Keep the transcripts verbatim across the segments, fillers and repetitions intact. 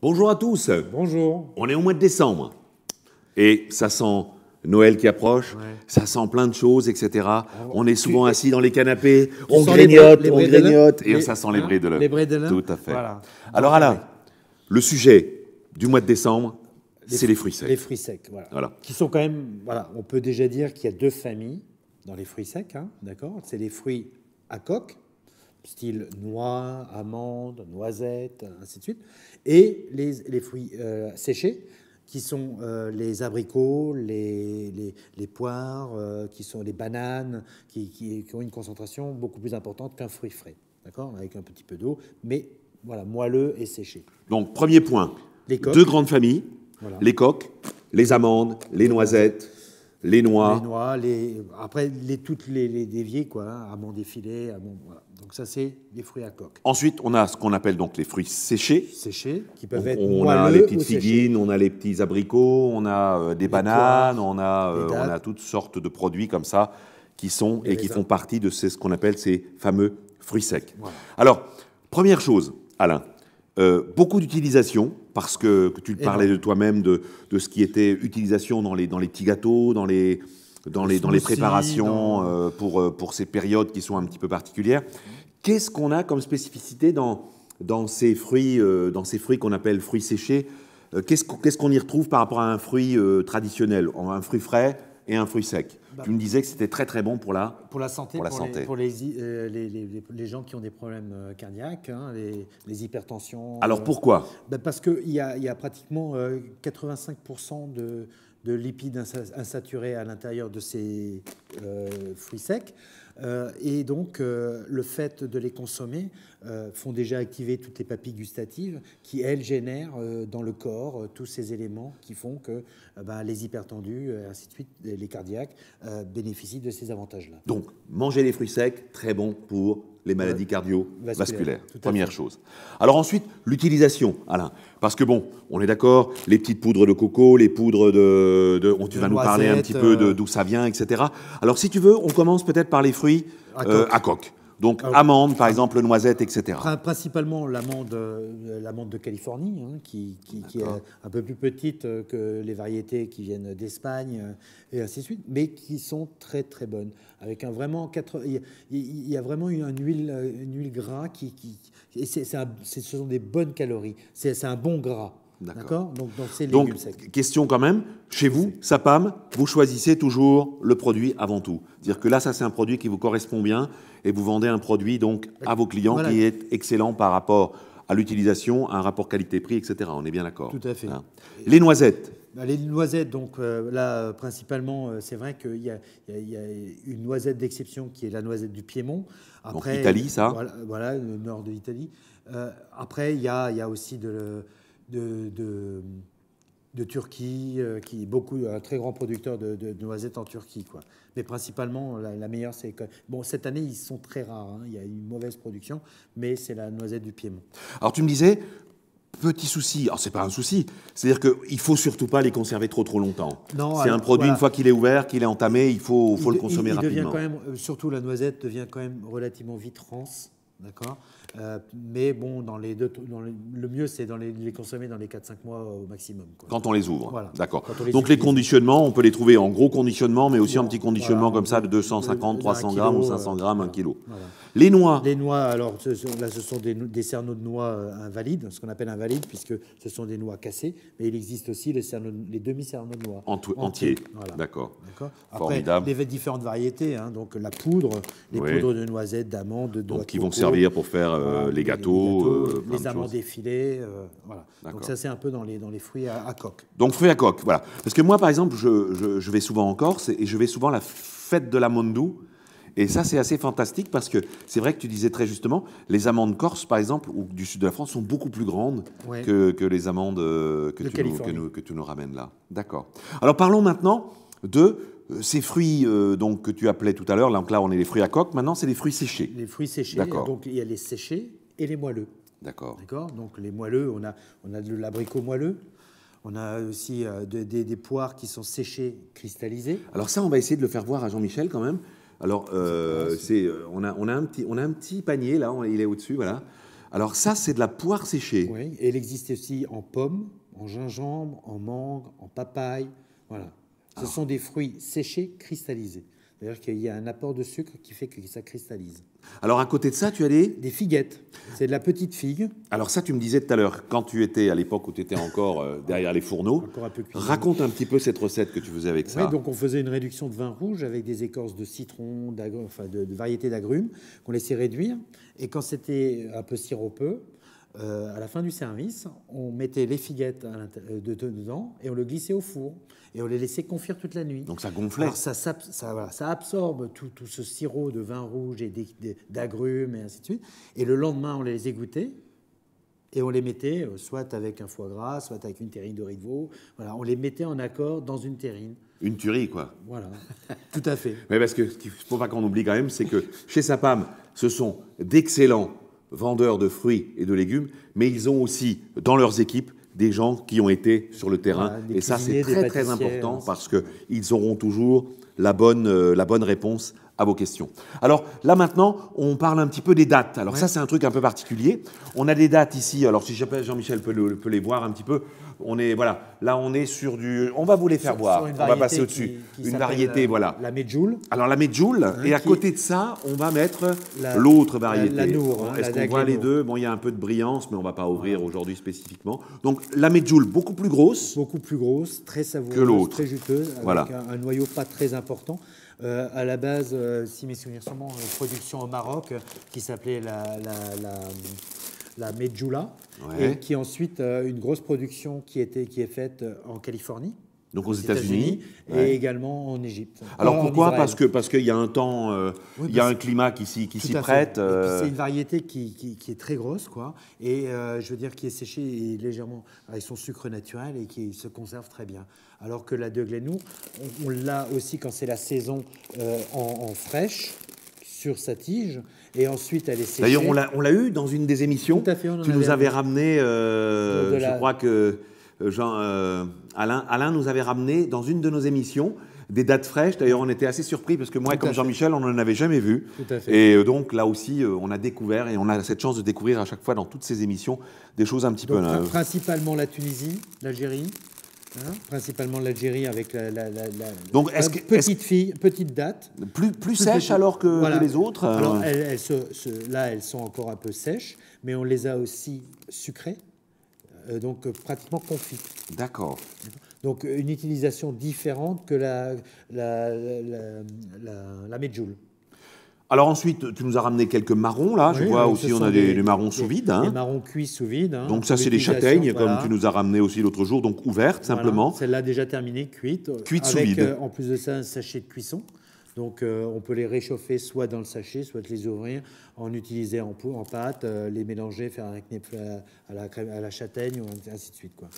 Bonjour à tous. Bonjour. On est au mois de décembre. Et ça sent Noël qui approche, ouais. Ça sent plein de choses, et cetera. Ah, on est souvent tu... assis dans les canapés, tu on grignote, les br... les on grignote, et les... ça sent les brés de l'œuf. Les brés de l'œuf. Tout à fait. Voilà. Alors Alain, ouais. Le sujet du mois de décembre, c'est les fruits secs. Les fruits secs, voilà. voilà. Qui sont quand même, voilà, on peut déjà dire qu'il y a deux familles dans les fruits secs, hein, d'accord. C'est les fruits à coque, style noix, amandes, noisettes, ainsi de suite, et les, les fruits euh, séchés, qui sont euh, les abricots, les, les, les poires, euh, qui sont les bananes, qui, qui, qui ont une concentration beaucoup plus importante qu'un fruit frais, d'accord, avec un petit peu d'eau, mais voilà, moelleux et séché. Donc, premier point, les coques, deux grandes familles, voilà. Les coques, les amandes, les noisettes, les noix. Les noix, les... après, les, toutes les, les déviées, quoi, hein, amandes effilées, amandes, voilà. Donc ça, c'est des fruits à coque. Ensuite, on a ce qu'on appelle donc les fruits séchés. Séchés, qui peuvent être on, on a les petites figuines, on a les petits abricots, on a euh, des les bananes, poires, on, a, euh, on a toutes sortes de produits comme ça qui sont et, et qui font partie de ces, ce qu'on appelle ces fameux fruits secs. Voilà. Alors, première chose, Alain, euh, beaucoup d'utilisation, parce que, que tu parlais et de toi-même de, de ce qui était utilisation dans les, dans les petits gâteaux, dans les... Dans les, dans les préparations euh, pour, pour ces périodes qui sont un petit peu particulières. Qu'est-ce qu'on a comme spécificité dans, dans ces fruits, euh, dans ces fruits qu'on appelle fruits séchés? euh, Qu'est-ce qu'on y retrouve par rapport à un fruit euh, traditionnel, un fruit frais et un fruit sec? Bah, tu me disais que c'était très très bon pour la, pour la santé, pour, la pour, santé. Les, pour les, euh, les, les, les gens qui ont des problèmes euh, cardiaques, hein, les, les hypertensions. Alors euh, pourquoi? Bah parce qu'il y a, y a pratiquement euh, quatre-vingt-cinq pour cent de... de lipides insaturés à l'intérieur de ces euh, fruits secs. Euh, et donc, euh, le fait de les consommer euh, font déjà activer toutes les papilles gustatives qui, elles, génèrent euh, dans le corps euh, tous ces éléments qui font que euh, bah, les hypertendus, euh, ainsi de suite, les cardiaques, euh, bénéficient de ces avantages-là. Donc, manger les fruits secs, très bon pour les maladies cardio-vasculaires, première chose. Alors ensuite, l'utilisation, Alain. Parce que bon, on est d'accord, les petites poudres de coco, les poudres de... de tu vas nous parler un petit euh... peu d'où ça vient, et cetera. Alors si tu veux, on commence peut-être par les fruits à coque. Euh, à coque. Donc ah, oui. Amandes, par exemple, noisettes, et cetera. Principalement l'amande de Californie, hein, qui, qui, qui est un peu plus petite que les variétés qui viennent d'Espagne, et ainsi de suite, mais qui sont très très bonnes. Avec un vraiment quatre, il, y a, il y a vraiment une, une, huile, une huile gras qui, qui et c'est, un, ce sont des bonnes calories. C'est un bon gras. D'accord. Donc, dans ces légumes donc secs. Question quand même, chez vous, Sapam, vous choisissez toujours le produit avant tout. C'est-à-dire que là, ça, c'est un produit qui vous correspond bien et vous vendez un produit donc à vos clients voilà. qui est excellent par rapport à l'utilisation, à un rapport qualité-prix, et cetera. On est bien d'accord. Tout à fait. Hein. Les noisettes. Les noisettes, donc euh, là, principalement, euh, c'est vrai qu'il y, y, y a une noisette d'exception qui est la noisette du Piémont. Après, donc, Italie, ça. Voilà, voilà, le nord de l'Italie. Euh, après, il y, y a aussi de... Le, De, de, de Turquie, euh, qui est beaucoup, un très grand producteur de, de, de noisettes en Turquie, quoi. Mais principalement, la, la meilleure, c'est... Bon, cette année, ils sont très rares, hein. Il y a une mauvaise production, mais c'est la noisette du Piémont. Alors, tu me disais, petit souci, alors c'est pas un souci, c'est-à-dire qu'il ne faut surtout pas les conserver trop trop longtemps. C'est un produit, voilà. Une fois qu'il est ouvert, qu'il est entamé, il faut, faut il, le consommer il, il rapidement. Devient quand même, surtout la noisette devient quand même relativement vite rance. D'accord, euh, mais bon, dans les deux, dans les, le mieux, c'est de les, les consommer dans les quatre cinq mois au maximum. Quoi. Quand on les ouvre, voilà. D'accord. Donc utilise. Les conditionnements, on peut les trouver en gros conditionnement, mais aussi en petit conditionnement voilà. Comme ça de deux cent cinquante, trois cents grammes ou cinq cents grammes, un kilo. Voilà. Les noix. Les noix, alors ce sont, là, ce sont des, des cerneaux de noix invalides, ce qu'on appelle invalides, puisque ce sont des noix cassées, mais il existe aussi les, les demi-cerneaux de noix. Entiers, entier. Voilà. D'accord. Après, les différentes variétés, hein, donc la poudre, les oui. poudres de noisettes, d'amandes, de noix. Donc qui vont coco, servir pour faire euh, euh, les gâteaux, les, gâteaux, euh, les amandes effilées, euh, voilà. Donc ça c'est un peu dans les, dans les fruits à, à coque. Donc fruits à coque, voilà. Parce que moi par exemple, je, je, je vais souvent en Corse et je vais souvent à la fête de l'amandou. Et ça c'est assez fantastique parce que c'est vrai que tu disais très justement, les amandes corses par exemple, ou du sud de la France, sont beaucoup plus grandes ouais. que, que les amandes euh, que, tu nous, que, nous, que tu nous ramènes là. D'accord. Alors parlons maintenant de... Ces fruits euh, donc, que tu appelais tout à l'heure, donc là on est les fruits à coque, maintenant c'est les fruits séchés. Les fruits séchés, donc il y a les séchés et les moelleux. D'accord. Donc les moelleux, on a, on a de l'abricot moelleux, on a aussi euh, de, des, des poires qui sont séchées, cristallisées. Alors ça on va essayer de le faire voir à Jean-Michel quand même. Alors euh, c'est, on, a, on, a un petit, on a un petit panier là, on, il est au-dessus, voilà. Alors ça, c'est de la poire séchée. Oui, et elle existe aussi en pommes, en gingembre, en mangue, en papaye. Voilà. Ce Alors. sont des fruits séchés, cristallisés. C'est-à-dire qu'il y a un apport de sucre qui fait que ça cristallise. Alors, à côté de ça, tu as des... Des figuettes. C'est de la petite figue. Alors ça, tu me disais tout à l'heure, quand tu étais, à l'époque où tu étais encore euh, derrière les fourneaux, encore un peu cuisinée. Raconte un petit peu cette recette que tu faisais avec ça. Oui, donc on faisait une réduction de vin rouge avec des écorces de citron, enfin, de, de variétés d'agrumes qu'on laissait réduire. Et quand c'était un peu sirupeux, Euh, à la fin du service, on mettait les figuettes à de, de, dedans et on le glissait au four. Et on les laissait confire toute la nuit. Donc ça gonflait. Alors ça, ça, ça, voilà, ça absorbe tout, tout ce sirop de vin rouge et d'agrumes et ainsi de suite. Et le lendemain, on les égouttait et on les mettait euh, soit avec un foie gras, soit avec une terrine de riz de veau. Voilà, on les mettait en accord dans une terrine. Une tuerie, quoi. Voilà, tout à fait. Mais parce que ce qu'il ne faut pas qu'on oublie quand même, c'est que chez Sapam, ce sont d'excellents vendeurs de fruits et de légumes, mais ils ont aussi dans leurs équipes des gens qui ont été sur le terrain. Voilà, et ça, c'est très, très important parce qu'ils auront toujours la bonne, euh, la bonne réponse à vos questions. Alors là, maintenant, on parle un petit peu des dates. Alors ouais. ça, c'est un truc un peu particulier. On a des dates ici. Alors si Jean-Michel peut, le, peut les voir un petit peu. On est, voilà, là, on est sur du... On va vous les faire sur, voir. Sur on va passer au-dessus. Une variété, la, voilà. La Medjoul. Alors la Medjoul. Hein, et à qui... côté de ça, on va mettre l'autre variété. La, la Nour. Hein, Est-ce qu'on voit les deux? Bon, il y a un peu de brillance, mais on ne va pas ouvrir ouais. aujourd'hui spécifiquement. Donc la Medjoul, beaucoup plus grosse. Beaucoup plus grosse, très savoureuse, très juteuse, avec voilà. un, un noyau pas très important. Euh, à la base, euh, si mes souvenirs sont bons, une production au Maroc euh, qui s'appelait la, la, la, la Medjoula, ouais. et qui ensuite euh, une grosse production qui, était, qui est faite en Californie. Donc aux États-Unis et ouais. également en Égypte. Alors Alors pourquoi? Parce que parce qu'il y a un temps, euh, oui, il y a un climat qui s'y qui s'y prête. Euh... C'est une variété qui, qui, qui est très grosse quoi, et euh, je veux dire qui est séchée et légèrement avec son sucre naturel et qui se conserve très bien. Alors que la Deglet Nour, on, on l'a aussi quand c'est la saison euh, en, en fraîche. Sur sa tige, et ensuite elle est séchée. D'ailleurs, on l'a eu dans une des émissions. Tout à fait, on en tu en nous avais ramené, euh, je la... crois que Jean, euh, Alain, Alain nous avait ramené dans une de nos émissions des dates fraîches. D'ailleurs, on était assez surpris parce que moi, Tout comme Jean-Michel, on n'en avait jamais vu. Tout à fait. Et donc là aussi, on a découvert et on a cette chance de découvrir à chaque fois dans toutes ces émissions des choses un petit donc, peu neuves. Principalement la Tunisie, l'Algérie. Hein, principalement l'Algérie avec la, la, la, la Donc, est-ce que, petite est-ce... fille, petite date. Plus, plus, plus sèche plus... alors que voilà. les autres euh... Alors, elles, elles se, se, là, elles sont encore un peu sèches, mais on les a aussi sucrées, euh, donc euh, pratiquement confites. D'accord. Donc, une utilisation différente que la, la, la, la, la, la Medjoul. Alors ensuite, tu nous as ramené quelques marrons, là. Oui, je vois aussi, on a des, des, des marrons sous vide. Des, hein. des marrons cuits sous vide. Hein, donc ça, c'est des châtaignes, voilà. comme tu nous as ramené aussi l'autre jour, donc ouvertes, voilà, simplement. Celle-là déjà terminée, cuite. Cuite sous vide. Euh, en plus de ça, un sachet de cuisson. Donc euh, on peut les réchauffer soit dans le sachet, soit les ouvrir, en utiliser en, en pâte, euh, les mélanger, faire un knepf à, à, la, à la châtaigne, ou ainsi de suite, quoi.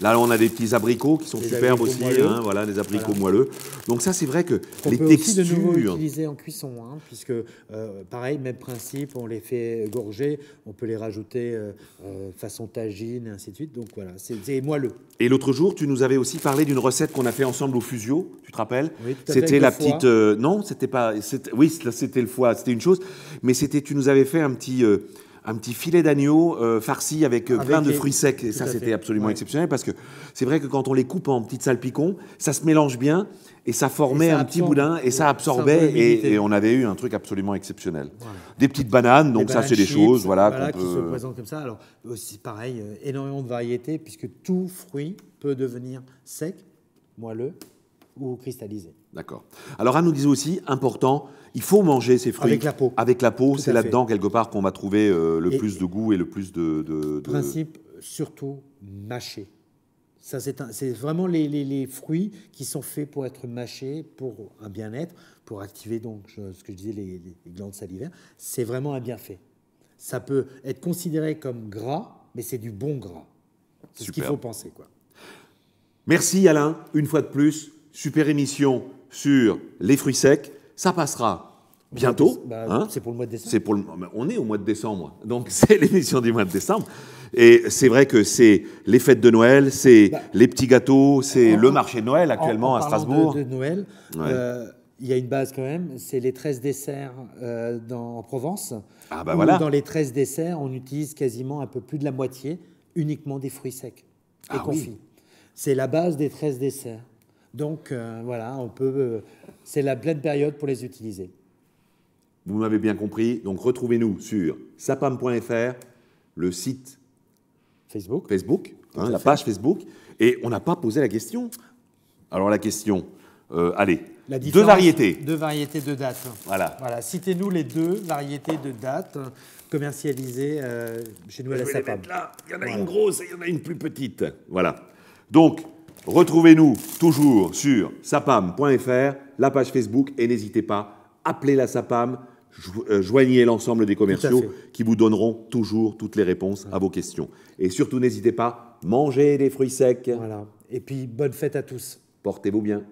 Là, on a des petits abricots qui sont des superbes aussi, hein, voilà, des abricots voilà. moelleux. Donc ça, c'est vrai que on les peut textures... On peut aussi de nouveau utiliser en cuisson, hein, puisque euh, pareil, même principe, on les fait gorger, on peut les rajouter euh, euh, façon tagine, et ainsi de suite. Donc voilà, c'est moelleux. Et l'autre jour, tu nous avais aussi parlé d'une recette qu'on a fait ensemble au Fusio, tu te rappelles? Oui, tout à fait. C'était la petite... Euh, non, c'était pas... Oui, c'était le foie, c'était une chose, mais c'était tu nous avais fait un petit... Euh, un petit filet d'agneau euh, farci avec, avec plein de les... fruits secs. Et Tout ça, c'était absolument ouais. exceptionnel parce que c'est vrai que quand on les coupe en petites salpicons, ça se mélange bien et ça formait et ça un absorbe, petit boudin et ça absorbait et, et on avait eu un truc absolument exceptionnel. Voilà. Des petites bananes, donc bananes ça, c'est des choses voilà, voilà, qu'on peut... qui se présentent comme ça. Alors, aussi pareil, euh, énormément de variétés puisque tout fruit peut devenir sec, moelleux ou cristallisé. D'accord. Alors, Anne nous disait aussi, important, il faut manger ces fruits. Avec la peau. Avec la peau, c'est là-dedans, quelque part, qu'on va trouver euh, le et plus de goût et le plus de... de, de... Principe, surtout, mâcher. Ça, c'est vraiment les, les, les fruits qui sont faits pour être mâchés, pour un bien-être, pour activer, donc, je, ce que je disais, les, les glandes salivaires. C'est vraiment un bienfait. Ça peut être considéré comme gras, mais c'est du bon gras. C'est ce qu'il faut penser, quoi. Merci, Alain, une fois de plus. Super émission sur les fruits secs, ça passera bientôt. Bah, hein, c'est pour le mois de décembre. Est pour le, on est au mois de décembre, donc c'est l'émission du mois de décembre. Et c'est vrai que c'est les fêtes de Noël, c'est bah, les petits gâteaux, c'est le marché de Noël actuellement en, en à Strasbourg. De, de Noël, ouais. euh, il y a une base quand même, c'est les treize desserts euh, dans, en Provence. Ah bah voilà. Dans les treize desserts, on utilise quasiment un peu plus de la moitié uniquement des fruits secs et ah confits. Oui. C'est la base des treize desserts. Donc euh, voilà, on peut, euh, c'est la pleine période pour les utiliser. Vous m'avez bien compris. Donc retrouvez-nous sur sapam point F R, le site Facebook, Facebook hein, la fait. page Facebook. Et on n'a pas posé la question. Alors la question, euh, allez, la deux variétés. Deux variétés de dates. Voilà. Voilà. Citez-nous les deux variétés de dates commercialisées euh, chez nous à la Sapam. Il y en a voilà. une grosse et il y en a une plus petite. Voilà. Donc, retrouvez-nous toujours sur sapam point F R, la page Facebook, et n'hésitez pas, appelez la Sapam, joignez l'ensemble des commerciaux qui vous donneront toujours toutes les réponses ouais. à vos questions. Et surtout, n'hésitez pas, mangez des fruits secs. Voilà. Et puis, bonne fête à tous. Portez-vous bien.